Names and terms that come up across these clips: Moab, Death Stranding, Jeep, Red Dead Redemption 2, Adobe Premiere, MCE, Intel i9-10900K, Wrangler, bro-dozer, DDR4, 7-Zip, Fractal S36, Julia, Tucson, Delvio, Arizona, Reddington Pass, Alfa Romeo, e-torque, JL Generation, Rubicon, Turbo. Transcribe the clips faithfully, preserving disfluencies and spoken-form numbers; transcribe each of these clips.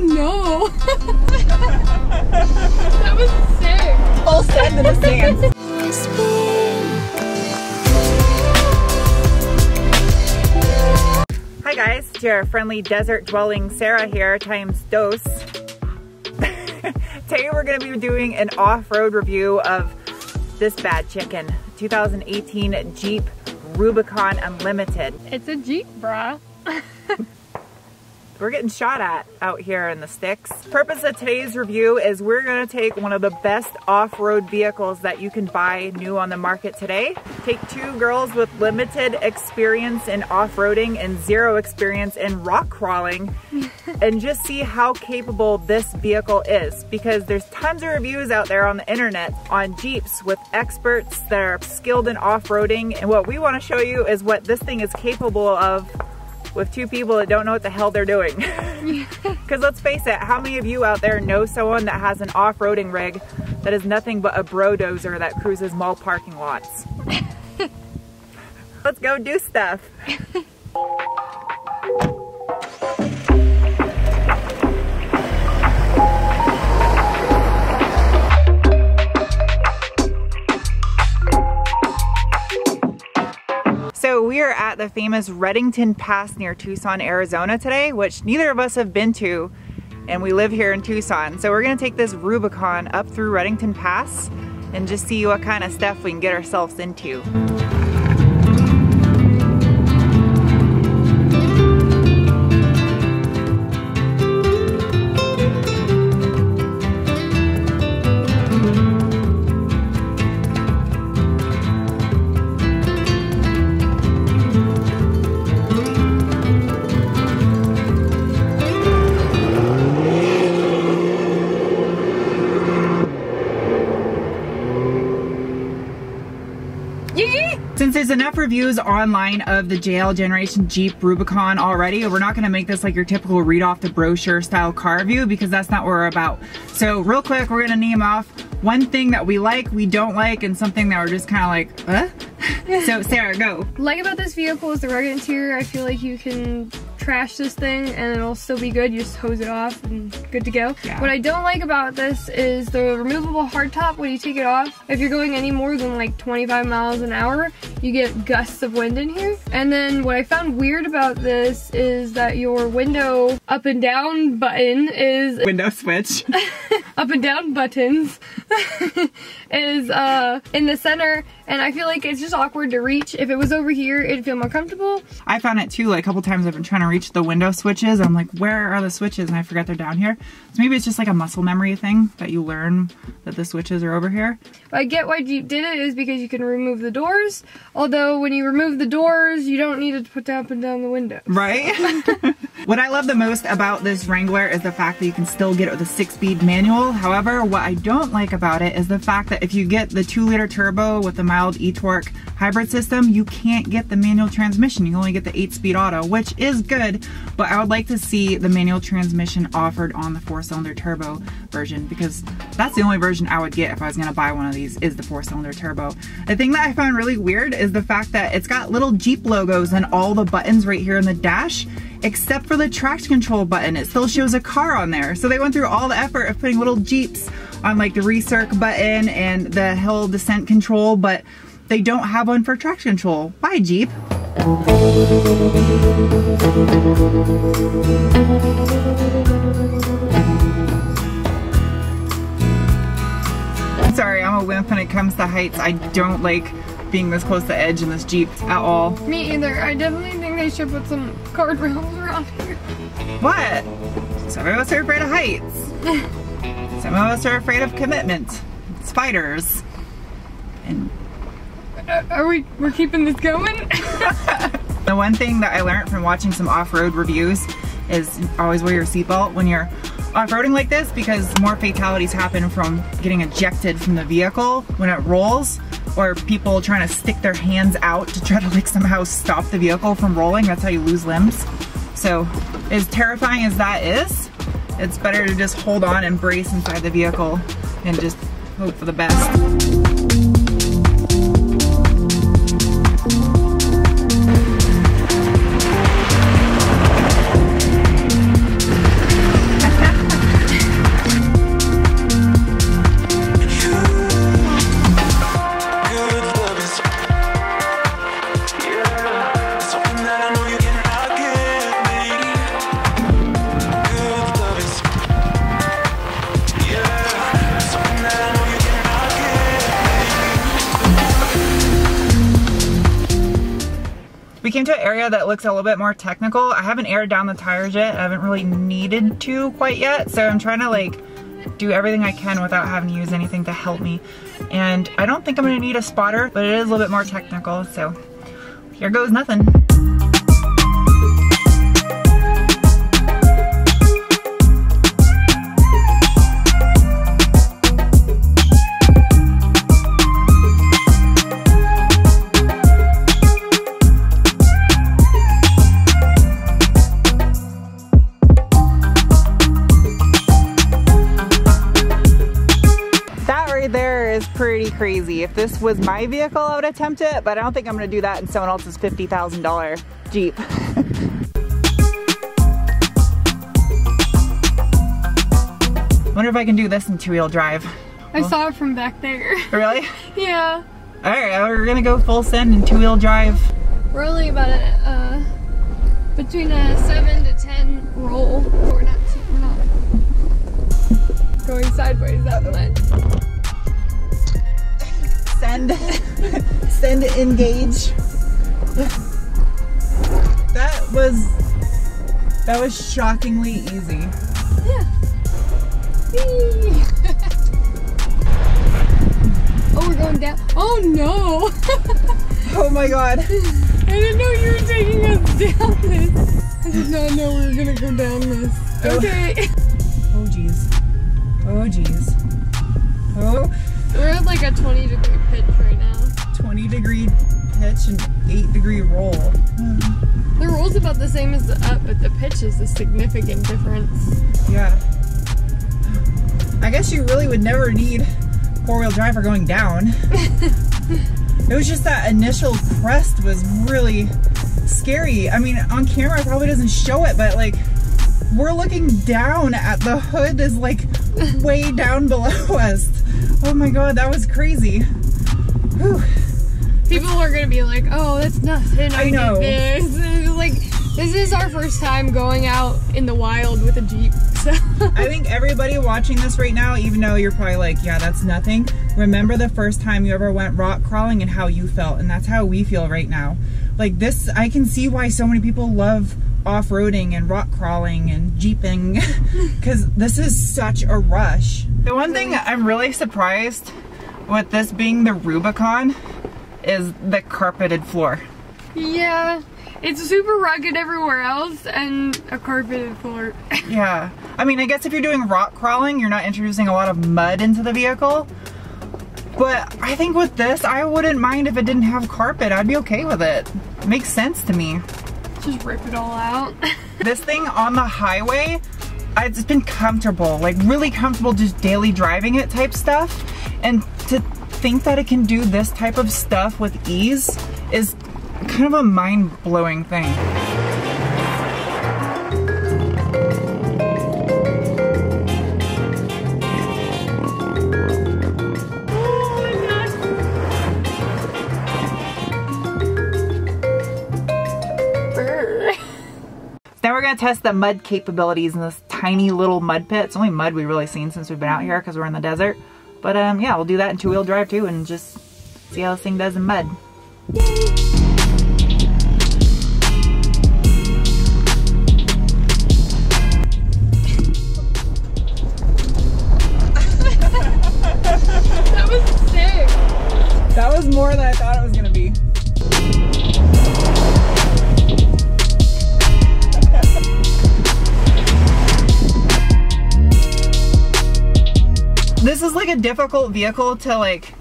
Oh no! That was sick! Full sand in the sand. Hi guys, it's your friendly desert dwelling Sarah here, times dos. Today we're going to be doing an off-road review of this bad chicken, twenty eighteen Jeep Rubicon Unlimited. It's a Jeep, brah. We're getting shot at out here in the sticks. Purpose of today's review is we're gonna take one of the best off-road vehicles that you can buy new on the market today. Take two girls with limited experience in off-roading and zero experience in rock crawling and just see how capable this vehicle is, because there's tons of reviews out there on the internet on Jeeps with experts that are skilled in off-roading, and what we wanna show you is what this thing is capable of with two people that don't know what the hell they're doing. Because let's face it, how many of you out there know someone that has an off-roading rig that is nothing but a bro-dozer that cruises mall parking lots? Let's go do stuff. So we are at the famous Reddington Pass near Tucson, Arizona today, which neither of us have been to, and we live here in Tucson. So we're gonna take this Rubicon up through Reddington Pass and just see what kind of stuff we can get ourselves into. Since there's enough reviews online of the J L Generation Jeep Rubicon already, we're not gonna make this like your typical read off the brochure style car review, because that's not what we're about. So real quick, we're gonna name off one thing that we like, we don't like, and something that we're just kinda like, huh? So Sarah, go. Like about this vehicle is the rugged interior. I feel like you can trash this thing and it'll still be good. You just hose it off and good to go. Yeah. What I don't like about this is the removable hardtop. When you take it off, if you're going any more than like twenty-five miles an hour, you get gusts of wind in here. And then what I found weird about this is that your window up and down button is window switch. Up and down buttons is uh, in the center, and I feel like it's just awkward to reach. If it was over here, it'd feel more comfortable. I found it too, like a couple times I've been trying to reach the window switches. I'm like, where are the switches? And I forgot they're down here. So maybe it's just like a muscle memory thing that you learn that the switches are over here. I get why Jeep did it, is because you can remove the doors. Although when you remove the doors, you don't need to put down up and down the window. Right? What I love the most about this Wrangler is the fact that you can still get it with a six-speed manual. However, what I don't like about it is the fact that if you get the two liter turbo with the mild e-torque hybrid system, you can't get the manual transmission. You only get the eight-speed auto, which is good, but I would like to see the manual transmission offered on the four-cylinder turbo version, because that's the only version I would get if I was gonna buy one of these, is the four-cylinder turbo. The thing that I found really weird is the fact that it's got little Jeep logos and all the buttons right here in the dash, except for the traction control button. It still shows a car on there. So they went through all the effort of putting little Jeeps on like the recirc button and the hill descent control, but they don't have one for traction control. Bye, Jeep. I'm sorry, I'm a wimp when it comes to heights. I don't like being this close to the edge in this Jeep at all. Me either. I definitely think they should put some guardrails around here. What? Some of us are afraid of heights. Some of us are afraid of commitment. Spiders. And uh, are we we're keeping this going? The one thing that I learned from watching some off-road reviews is always wear your seatbelt when you're off-roading like this, because more fatalities happen from getting ejected from the vehicle when it rolls, or people trying to stick their hands out to try to like somehow stop the vehicle from rolling. That's how you lose limbs. So as terrifying as that is, it's better to just hold on and brace inside the vehicle and just hope for the best. came to an area that looks a little bit more technical. I haven't aired down the tires yet. I haven't really needed to quite yet. So I'm trying to like do everything I can without having to use anything to help me. And I don't think I'm gonna need a spotter, but it is a little bit more technical. So here goes nothing. Pretty crazy. If this was my vehicle, I would attempt it, but I don't think I'm gonna do that in someone else's fifty thousand dollar Jeep. Wonder if I can do this in two-wheel drive. I well, saw it from back there. Really? Yeah. All right, we're gonna go full send in two-wheel drive. We're only about a, uh, between a seven to ten roll. We're not, we're not going sideways that much. Send, send, engage. That was, that was shockingly easy. Yeah. Oh, we're going down. Oh no. Oh my God. I didn't know you were taking us down this. I did not know we were gonna go down this. Okay. Oh geez. Oh geez. Oh. We're at like a twenty degree pitch right now. twenty degree pitch and eight degree roll. Mm. The roll's about the same as the up, but the pitch is a significant difference. Yeah. I guess you really would never need four-wheel drive for going down. It was just that initial crest was really scary. I mean, on camera it probably doesn't show it, but like, we're looking down at the hood is like way down below us. Oh my God, that was crazy. Whew. People are gonna be like, oh, that's nothing. I, I know. This. It's like, this is our first time going out in the wild with a Jeep. So. I think everybody watching this right now, even though you're probably like, yeah, that's nothing, remember the first time you ever went rock crawling and how you felt, and that's how we feel right now. Like this, I can see why so many people love off-roading and rock crawling and jeeping, because this is such a rush. The one thing I'm really surprised with this being the Rubicon is the carpeted floor. Yeah, it's super rugged everywhere else and a carpeted floor. Yeah, I mean, I guess if you're doing rock crawling, you're not introducing a lot of mud into the vehicle, but I think with this, I wouldn't mind if it didn't have carpet. I'd be okay with it. It makes sense to me. Just rip it all out. This thing on the highway, it's been comfortable, like really comfortable, just daily driving it type stuff. And to think that it can do this type of stuff with ease is kind of a mind-blowing thing. Gonna test the mud capabilities in this tiny little mud pit. It's only mud we've really seen since we've been out here because we're in the desert. But um, yeah, we'll do that in two-wheel drive too and just see how this thing does in mud. Yay. That was sick. That was more than I thought it was gonna be. This is like a difficult vehicle to like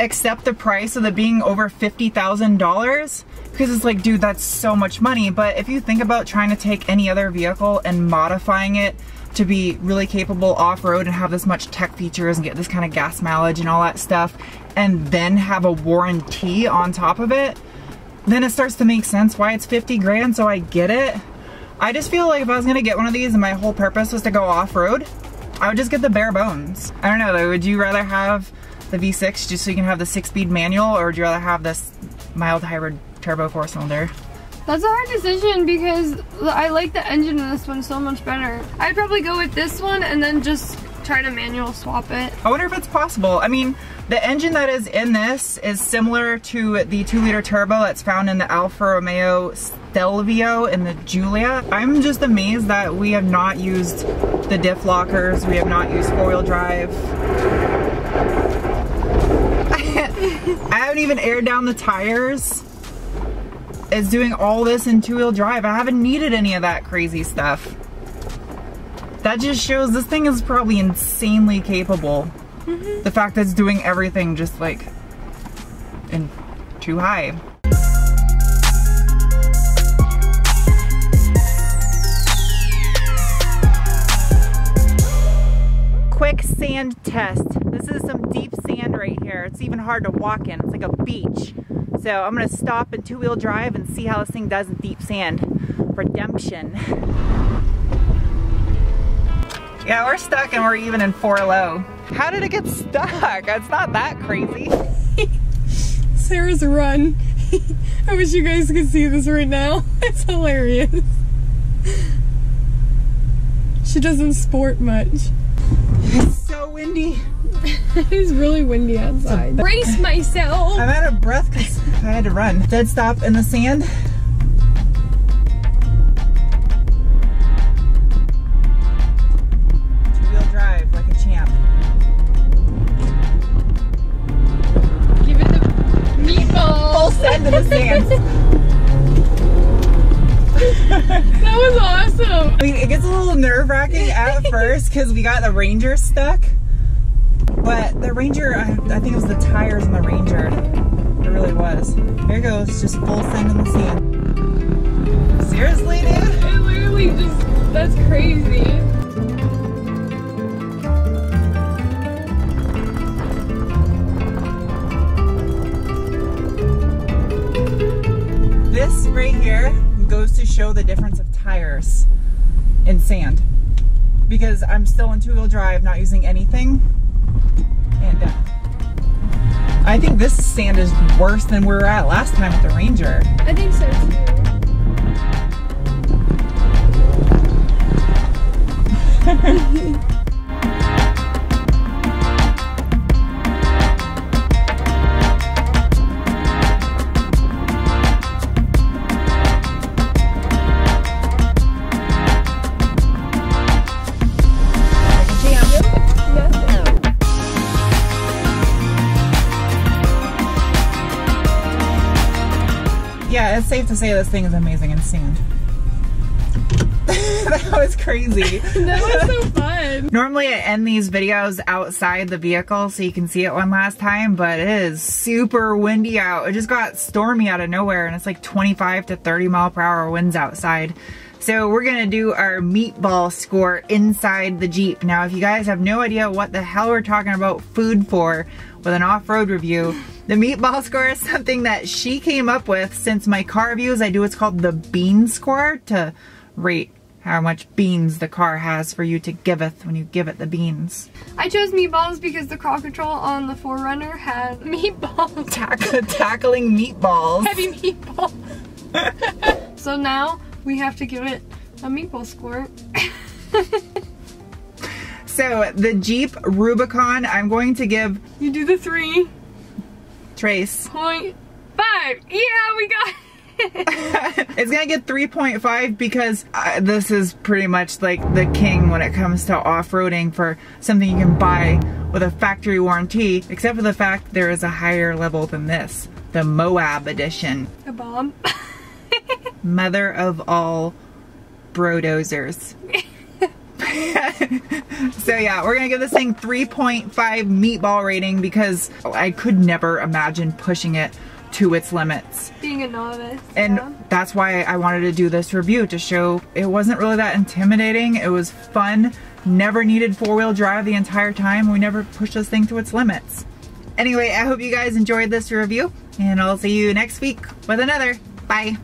accept the price of it being over fifty thousand dollars, because it's like, dude, that's so much money. But if you think about trying to take any other vehicle and modifying it to be really capable off-road and have this much tech features and get this kind of gas mileage and all that stuff, and then have a warranty on top of it, then it starts to make sense why it's fifty grand, so I get it. I just feel like if I was gonna get one of these and my whole purpose was to go off-road, I would just get the bare bones. I don't know though, would you rather have the V six just so you can have the six-speed manual, or would you rather have this mild hybrid turbo four-cylinder? That's a hard decision because I like the engine in this one so much better. I'd probably go with this one and then just try to manual swap it. I wonder if it's possible. I mean, the engine that is in this is similar to the two liter turbo that's found in the Alfa Romeo Delvio and the Julia. I'm just amazed that we have not used the diff lockers. We have not used four-wheel drive. I haven't even aired down the tires. It's doing all this in two-wheel drive. I haven't needed any of that crazy stuff. That just shows this thing is probably insanely capable. Mm-hmm. The fact that it's doing everything just like in too high. Quick sand test. This is some deep sand right here. It's even hard to walk in. It's like a beach. So I'm gonna stop in two-wheel drive and see how this thing does in deep sand. Redemption. Yeah, we're stuck and we're even in four low. How did it get stuck? It's not that crazy. Sarah's run. I wish you guys could see this right now. It's hilarious. She doesn't sport much. It's so windy. It is really windy outside. Brace myself. I'm out of breath because I had to run. Dead stop in the sand. End of the sand. That was awesome. I mean, it gets a little nerve-wracking at first because we got the Ranger stuck, but the Ranger, I, I think it was the tires in the Ranger. It really was. Here it goes, just full sand in the sand. Seriously, dude? It literally just—that's crazy. This right here goes to show the difference of tires in sand, because I'm still in two-wheel drive, not using anything, and uh, I think this sand is worse than we were at last time with the Ranger. I think so too. Yeah, it's safe to say this thing is amazing in sand. That was crazy. That was so fun. Normally I end these videos outside the vehicle so you can see it one last time, but it is super windy out. It just got stormy out of nowhere and it's like twenty-five to thirty mile per hour winds outside. So we're gonna do our meatball score inside the Jeep. Now, if you guys have no idea what the hell we're talking about food for with an off-road review, the meatball score is something that she came up with. Since my car reviews, I do what's called the bean score to rate how much beans the car has for you to giveth when you give it the beans. I chose meatballs because the crowd control on the four runner had meatballs. Tack tackling meatballs. Heavy meatballs. So now we have to give it a meatball score. So the Jeep Rubicon, I'm going to give... You do the three. Trace. Point five. Yeah, we got it. It's going to get three point five because uh, this is pretty much like the king when it comes to off-roading for something you can buy with a factory warranty, except for the fact there is a higher level than this, the Moab edition. The bomb. Mother of all brodozers. So yeah, we're gonna give this thing three point five meatball rating because I could never imagine pushing it to its limits. Being a novice. And yeah, that's why I wanted to do this review, to show it wasn't really that intimidating. It was fun, never needed four-wheel drive the entire time. We never pushed this thing to its limits. Anyway, I hope you guys enjoyed this review and I'll see you next week with another. Bye.